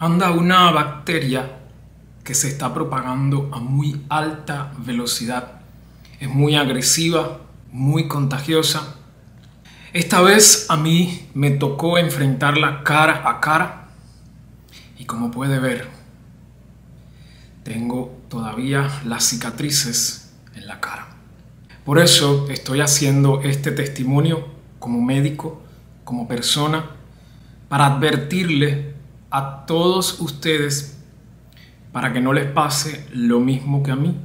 anda una bacteria que se está propagando a muy alta velocidad. Es muy agresiva, muy contagiosa. Esta vez a mí me tocó enfrentarla cara a cara y como puede ver, tengo todavía las cicatrices en la cara. Por eso estoy haciendo este testimonio como médico, como persona, para advertirle a todos ustedes para que no les pase lo mismo que a mí.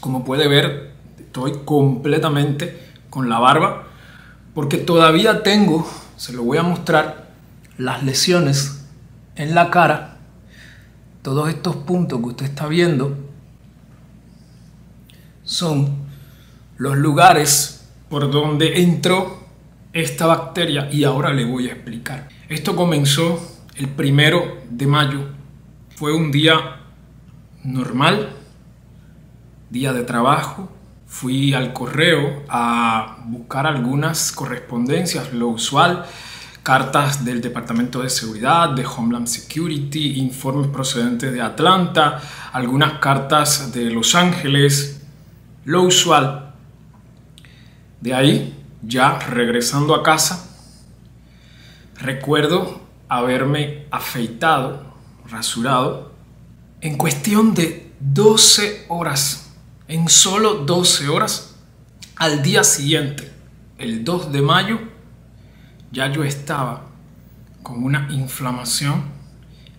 Como puede ver, estoy completamente con la barba porque todavía tengo, se lo voy a mostrar, las lesiones en la cara. Todos estos puntos que usted está viendo son los lugares por donde entró esta bacteria y ahora le voy a explicar. Esto comenzó el 1 de mayo. Fue un día normal, día de trabajo. Fui al correo a buscar algunas correspondencias, lo usual, cartas del Departamento de Seguridad, de Homeland Security, informes procedentes de Atlanta, algunas cartas de Los Ángeles, lo usual. De ahí, ya regresando a casa, recuerdo haberme afeitado, rasurado, en cuestión de 12 horas, en solo 12 horas, al día siguiente, el 2 de mayo, ya yo estaba con una inflamación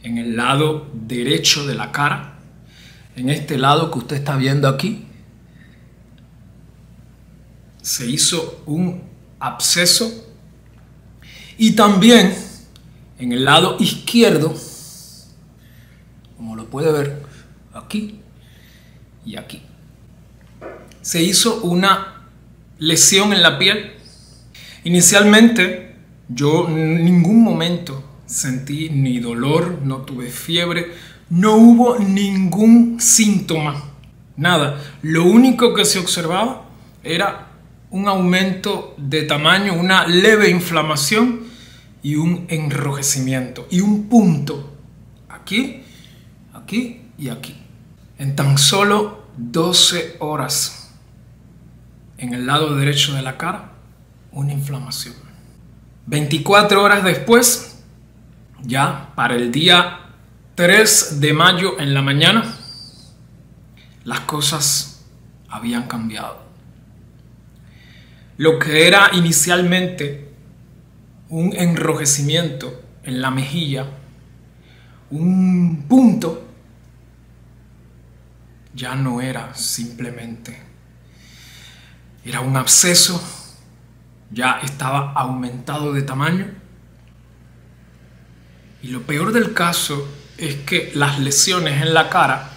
en el lado derecho de la cara, en este lado que usted está viendo aquí. Se hizo un absceso y también en el lado izquierdo, como lo puede ver aquí y aquí. Se hizo una lesión en la piel. Inicialmente yo en ningún momento sentí ni dolor, no tuve fiebre, no hubo ningún síntoma, nada. Lo único que se observaba era un aumento de tamaño, una leve inflamación y un enrojecimiento y un punto aquí, aquí y aquí. En tan solo 12 horas, en el lado derecho de la cara, una inflamación. 24 horas después, ya para el día 3 de mayo en la mañana, las cosas habían cambiado. Lo que era inicialmente un enrojecimiento en la mejilla, un punto, ya no era simplemente, era un absceso, ya estaba aumentado de tamaño. Y lo peor del caso es que las lesiones en la cara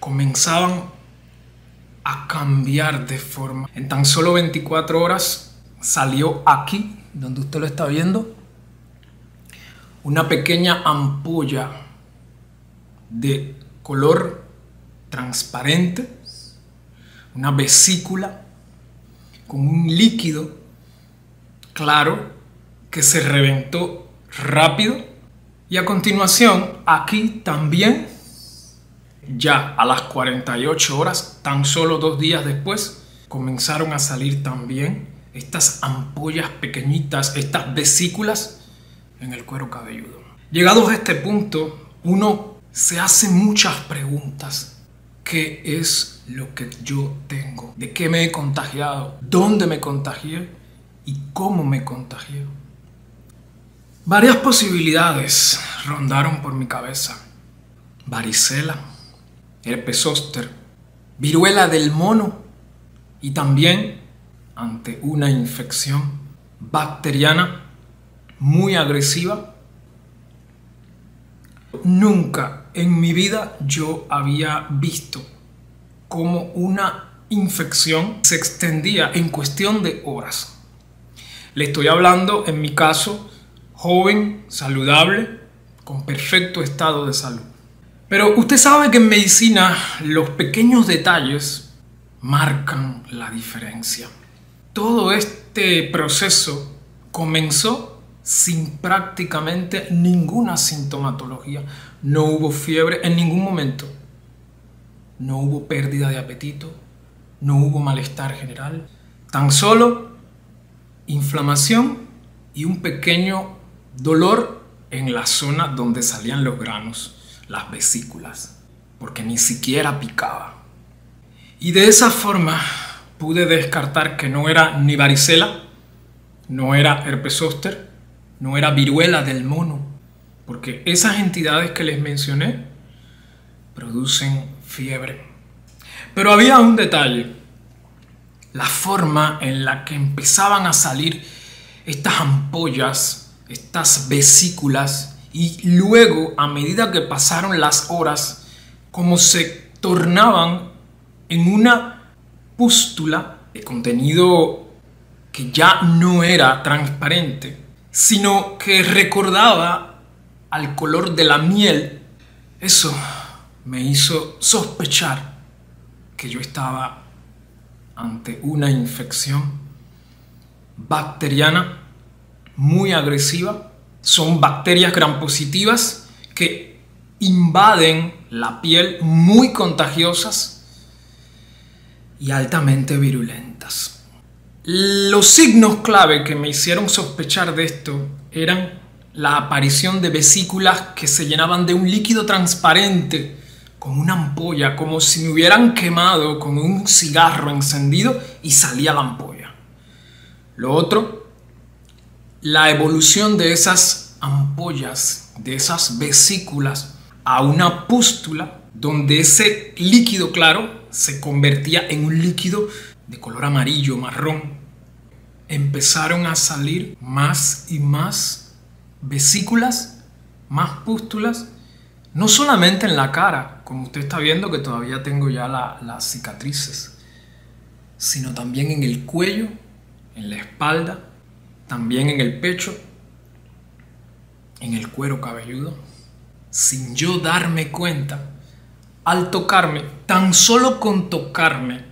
comenzaban a cambiar de forma. En tan solo 24 horas salió aquí, donde usted lo está viendo, una pequeña ampolla de color transparente, una vesícula con un líquido claro que se reventó rápido y a continuación aquí también, ya a las 48 horas, tan solo 2 días después, comenzaron a salir también estas ampollas pequeñitas, estas vesículas en el cuero cabelludo. Llegados a este punto, uno se hace muchas preguntas. ¿Qué es lo que yo tengo? ¿De qué me he contagiado? ¿Dónde me contagié? ¿Y cómo me contagié? Varias posibilidades rondaron por mi cabeza. Varicela, herpes zóster, viruela del mono y también ante una infección bacteriana muy agresiva. Nunca en mi vida yo había visto cómo una infección se extendía en cuestión de horas. Le estoy hablando, en mi caso, joven, saludable, con perfecto estado de salud. Pero usted sabe que en medicina los pequeños detalles marcan la diferencia. Todo este proceso comenzó sin prácticamente ninguna sintomatología. No hubo fiebre en ningún momento, no hubo pérdida de apetito, no hubo malestar general, tan solo inflamación y un pequeño dolor en la zona donde salían los granos, las vesículas, porque ni siquiera picaba. Y de esa forma pude descartar que no era ni varicela, no era herpes zóster, no era viruela del mono, porque esas entidades que les mencioné producen fiebre. Pero había un detalle: la forma en la que empezaban a salir estas ampollas, estas vesículas, y luego, a medida que pasaron las horas, como se tornaban en una pústula de contenido que ya no era transparente, sino que recordaba al color de la miel. Eso me hizo sospechar que yo estaba ante una infección bacteriana muy agresiva. Son bacterias grampositivas que invaden la piel, muy contagiosas y altamente virulentas. Los signos clave que me hicieron sospechar de esto eran la aparición de vesículas que se llenaban de un líquido transparente, con una ampolla, como si me hubieran quemado con un cigarro encendido y salía la ampolla. Lo otro, la evolución de esas ampollas, de esas vesículas, a una pústula donde ese líquido claro se convertía en un líquido de color amarillo, marrón. Empezaron a salir más y más vesículas, más pústulas, no solamente en la cara, como usted está viendo que todavía tengo ya las cicatrices, sino también en el cuello, en la espalda, también en el pecho, en el cuero cabelludo, sin yo darme cuenta. Al tocarme, tan solo con tocarme,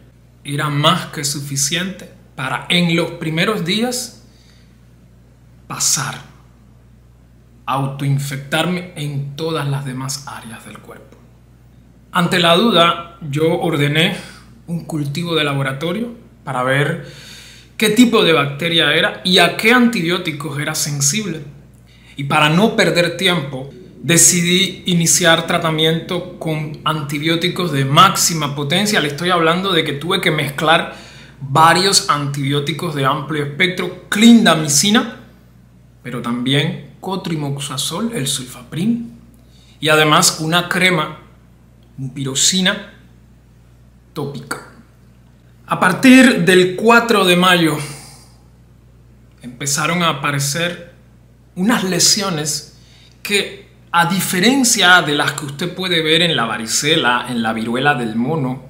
era más que suficiente para en los primeros días pasar, autoinfectarme en todas las demás áreas del cuerpo. Ante la duda, yo ordené un cultivo de laboratorio para ver qué tipo de bacteria era y a qué antibióticos era sensible. Y para no perder tiempo, decidí iniciar tratamiento con antibióticos de máxima potencia. Le estoy hablando de que tuve que mezclar varios antibióticos de amplio espectro, clindamicina, pero también cotrimoxazol, el sulfaprim, y además una crema, mupirocina tópica. A partir del 4 de mayo empezaron a aparecer unas lesiones que, a diferencia de las que usted puede ver en la varicela, en la viruela del mono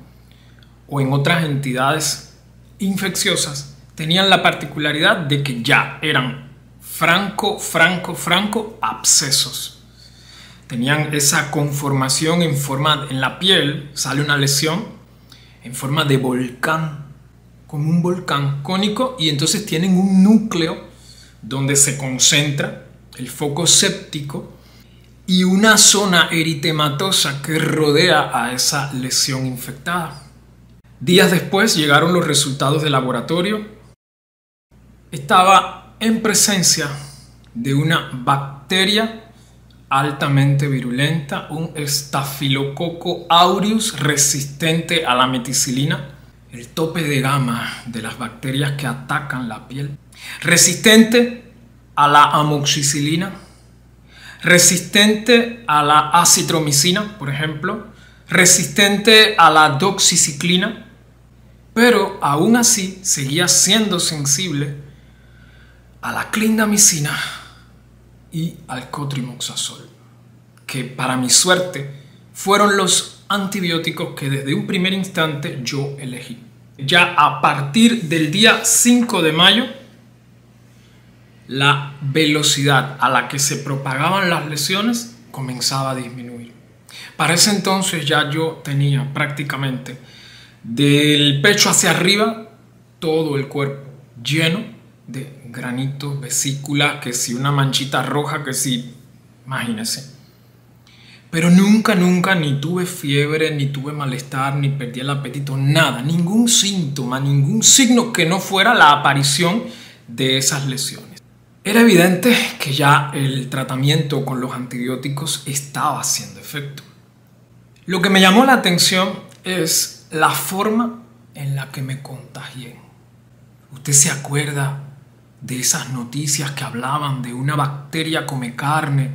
o en otras entidades infecciosas, tenían la particularidad de que ya eran franco abscesos. Tenían esa conformación en la piel, sale una lesión en forma de volcán, como un volcán cónico, y entonces tienen un núcleo donde se concentra el foco séptico y una zona eritematosa que rodea a esa lesión infectada. Días después llegaron los resultados del laboratorio. Estaba en presencia de una bacteria altamente virulenta, un estafilococo aureus resistente a la meticilina, el tope de gama de las bacterias que atacan la piel, resistente a la amoxicilina, resistente a la acitromicina, por ejemplo, resistente a la doxiciclina, pero aún así seguía siendo sensible a la clindamicina y al cotrimoxazol, que para mi suerte fueron los antibióticos que desde un primer instante yo elegí. Ya a partir del día 5 de mayo, la velocidad a la que se propagaban las lesiones comenzaba a disminuir. Para ese entonces ya yo tenía prácticamente del pecho hacia arriba todo el cuerpo lleno de granitos, vesículas, que si una manchita roja, que si... Imagínense. Pero nunca, nunca ni tuve fiebre, ni tuve malestar, ni perdí el apetito, nada. Ningún síntoma, ningún signo que no fuera la aparición de esas lesiones. Era evidente que ya el tratamiento con los antibióticos estaba haciendo efecto. Lo que me llamó la atención es la forma en la que me contagié. ¿Usted se acuerda de esas noticias que hablaban de una bacteria come carne,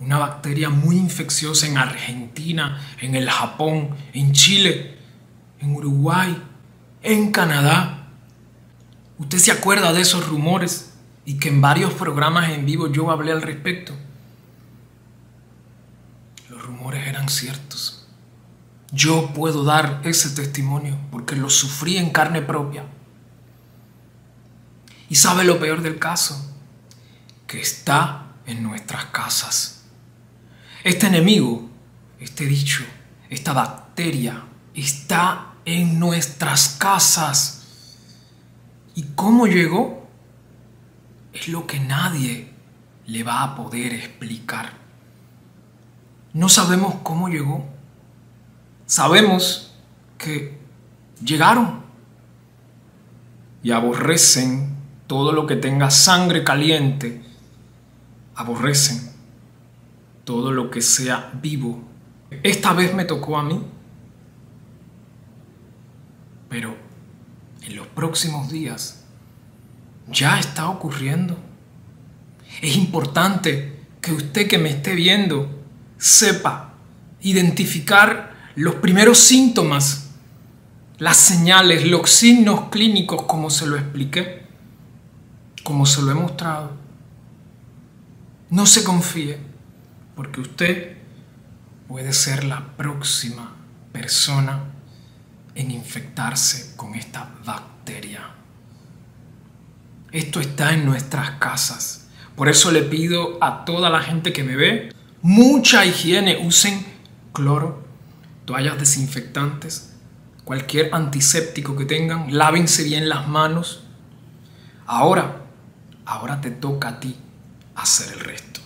una bacteria muy infecciosa en Argentina, en el Japón, en Chile, en Uruguay, en Canadá? ¿Usted se acuerda de esos rumores y que en varios programas en vivo yo hablé al respecto? Los rumores eran ciertos. Yo puedo dar ese testimonio porque lo sufrí en carne propia. Y sabe lo peor del caso, que está en nuestras casas. Este enemigo, este bicho, esta bacteria, está en nuestras casas. ¿Y cómo llegó? Es lo que nadie le va a poder explicar. No sabemos cómo llegó. Sabemos que llegaron y aborrecen todo lo que tenga sangre caliente, aborrecen todo lo que sea vivo. Esta vez me tocó a mí, pero en los próximos días ya está ocurriendo. Es importante que usted que me esté viendo sepa identificar los primeros síntomas, las señales, los signos clínicos, como se lo expliqué, como se lo he mostrado. No se confíe, porque usted puede ser la próxima persona en infectarse con esta bacteria. Esto está en nuestras casas. Por eso le pido a toda la gente que me ve mucha higiene. Usen cloro, toallas desinfectantes, cualquier antiséptico que tengan. Lávense bien las manos. Ahora te toca a ti hacer el resto.